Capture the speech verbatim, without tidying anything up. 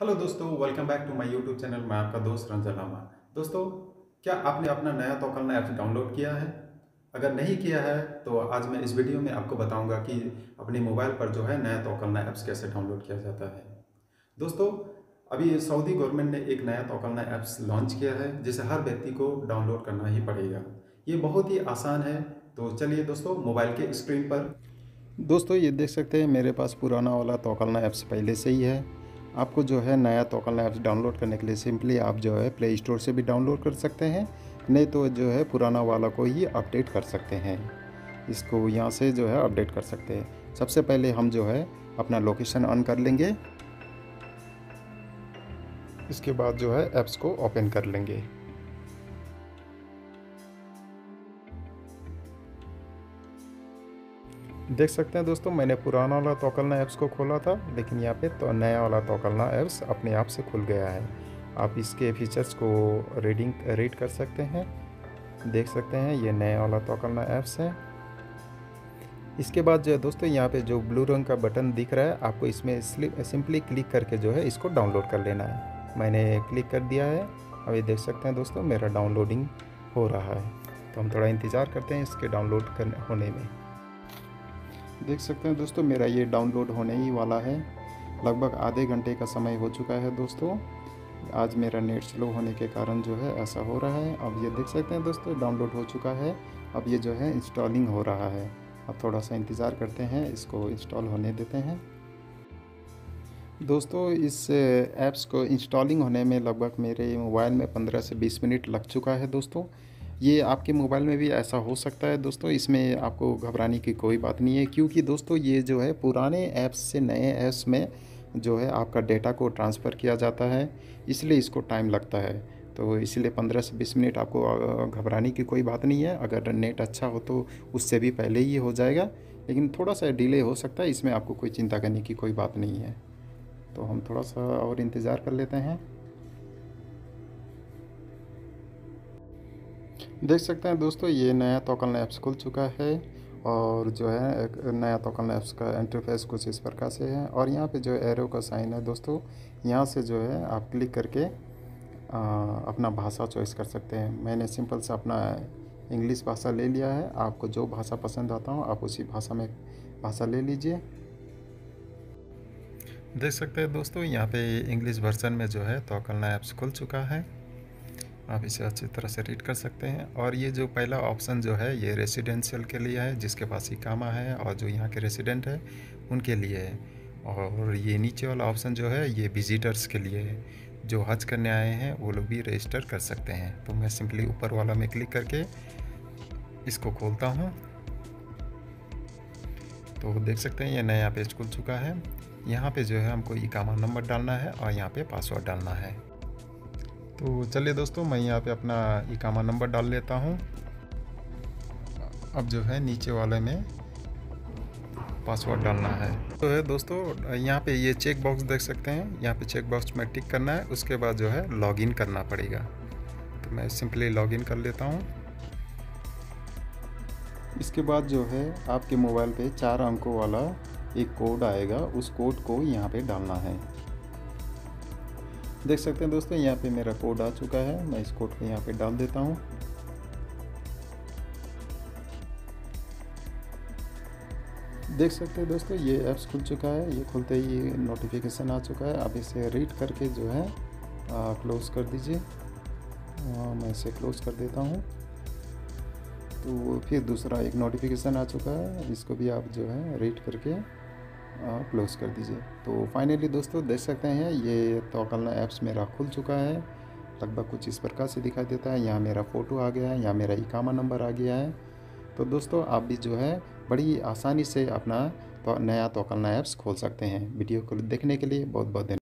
Hello दोस्तों, welcome back to my YouTube channel. मैं आपका दोस्त रंजन लामा। दोस्तों, क्या आपने अपना नया तवक्कलना ऐप डाउनलोड किया है? अगर नहीं किया है तो आज मैं इस वीडियो में आपको बताऊंगा कि अपने मोबाइल पर जो है नया तवक्कलना ऐप्स कैसे डाउनलोड किया जाता है। दोस्तों, अभी सऊदी गवर्नमेंट ने एक नया तवक्कलना ऐप्स लॉन्च किया है जिसे हर व्यक्ति को डाउनलोड करना ही पड़ेगा। ये बहुत ही आसान है। तो चलिए दोस्तों, मोबाइल के स्क्रीन पर दोस्तों ये देख सकते हैं, मेरे पास पुराना वाला तवक्कलना ऐप्स पहले से ही है। आपको जो है नया तवक्कलना ऐप्स डाउनलोड करने के लिए सिंपली आप जो है प्ले स्टोर से भी डाउनलोड कर सकते हैं, नहीं तो जो है पुराना वाला को ही अपडेट कर सकते हैं। इसको यहाँ से जो है अपडेट कर सकते हैं। सबसे पहले हम जो है अपना लोकेशन ऑन कर लेंगे। इसके बाद जो है ऐप्स को ओपन कर लेंगे। देख सकते हैं दोस्तों, मैंने पुराना वाला तवक्कलना ऐप्स को खोला था, लेकिन यहाँ पे तो नया वाला तवक्कलना ऐप्स अपने आप से खुल गया है। आप इसके फीचर्स को रीडिंग रीड कर सकते हैं। देख सकते हैं ये नया वाला तवक्कलना ऐप्स है। इसके बाद जो है दोस्तों, यहाँ पे जो ब्लू रंग का बटन दिख रहा है, आपको इसमें सिंपली क्लिक करके जो है इसको डाउनलोड कर लेना है। मैंने क्लिक कर दिया है। अभी देख सकते हैं दोस्तों, मेरा डाउनलोडिंग हो रहा है। तो हम थोड़ा इंतज़ार करते हैं इसके डाउनलोड करने होने में। देख सकते हैं दोस्तों, मेरा ये डाउनलोड होने ही वाला है। लगभग आधे घंटे का समय हो चुका है दोस्तों। आज मेरा नेट स्लो होने के कारण जो है ऐसा हो रहा है। अब ये देख सकते हैं दोस्तों, डाउनलोड हो चुका है। अब ये जो है इंस्टॉलिंग हो रहा है। अब थोड़ा सा इंतज़ार करते हैं, इसको इंस्टॉल होने देते हैं। दोस्तों, इस ऐप्स को इंस्टॉलिंग होने में लगभग मेरे मोबाइल में पंद्रह से बीस मिनट लग चुका है दोस्तों। ये आपके मोबाइल में भी ऐसा हो सकता है दोस्तों। इसमें आपको घबराने की कोई बात नहीं है, क्योंकि दोस्तों ये जो है पुराने ऐप्स से नए ऐप्स में जो है आपका डेटा को ट्रांसफ़र किया जाता है, इसलिए इसको टाइम लगता है। तो इसलिए पंद्रह से बीस मिनट आपको घबराने की कोई बात नहीं है। अगर नेट अच्छा हो तो उससे भी पहले ही हो जाएगा, लेकिन थोड़ा सा डिले हो सकता है। इसमें आपको कोई चिंता करने की कोई बात नहीं है। तो हम थोड़ा सा और इंतज़ार कर लेते हैं। देख सकते हैं दोस्तों, ये नया तवक्कलना ऐप्स खुल चुका है। और जो है नया तवक्कलना ऐप्स का इंटरफेस कुछ इस प्रकार से है। और यहाँ पे जो एरो का साइन है दोस्तों, यहाँ से जो है आप क्लिक करके आ, अपना भाषा चॉइस कर सकते हैं। मैंने सिंपल से अपना इंग्लिश भाषा ले लिया है। आपको जो भाषा पसंद आता हो आप उसी भाषा में भाषा ले लीजिए। देख सकते हैं दोस्तों, यहाँ पर इंग्लिश वर्जन में जो है तवक्कलना ऐप्स खुल चुका है। आप इसे अच्छी तरह से रीड कर सकते हैं। और ये जो पहला ऑप्शन जो है ये रेसिडेंशियल के लिए है, जिसके पास इकामा है और जो यहाँ के रेसिडेंट है उनके लिए है। और ये नीचे वाला ऑप्शन जो है ये विजिटर्स के लिए है, जो हज करने आए हैं वो लोग भी रजिस्टर कर सकते हैं। तो मैं सिंपली ऊपर वाला में क्लिक करके इसको खोलता हूँ। तो देख सकते हैं ये नया पेज खुल चुका है। यहाँ पर जो है हमको इकामा नंबर डालना है और यहाँ पर पासवर्ड डालना है। तो चलिए दोस्तों, मैं यहाँ पे अपना इकामा नंबर डाल लेता हूँ। अब जो है नीचे वाले में पासवर्ड डालना है। तो है दोस्तों, यहाँ पे ये चेक बॉक्स देख सकते हैं, यहाँ पे चेक बॉक्स में टिक करना है। उसके बाद जो है लॉगिन करना पड़ेगा। तो मैं सिंपली लॉगिन कर लेता हूँ। इसके बाद जो है आपके मोबाइल पे चार अंकों वाला एक कोड आएगा, उस कोड को यहाँ पर डालना है। देख सकते हैं दोस्तों, यहाँ पे मेरा कोड आ चुका है। मैं इस कोड को यहाँ पे डाल देता हूँ। देख सकते हैं दोस्तों, ये ऐप्स खुल चुका है। ये खुलते ही नोटिफिकेशन आ चुका है। आप इसे रीड करके जो है क्लोज़ कर दीजिए। मैं इसे क्लोज़ कर देता हूँ। तो फिर दूसरा एक नोटिफिकेशन आ चुका है, इसको भी आप जो है रीड करके क्लोज़ कर दीजिए। तो फाइनली दोस्तों, देख सकते हैं ये तवक्कलना ऐप्स मेरा खुल चुका है। लगभग कुछ इस प्रकार से दिखाई देता है। यहाँ मेरा फ़ोटो आ गया है, यहाँ मेरा इकामा नंबर आ गया है। तो दोस्तों, आप भी जो है बड़ी आसानी से अपना तो, नया तवक्कलना ऐप्स खोल सकते हैं। वीडियो को देखने के लिए बहुत बहुत धन्यवाद।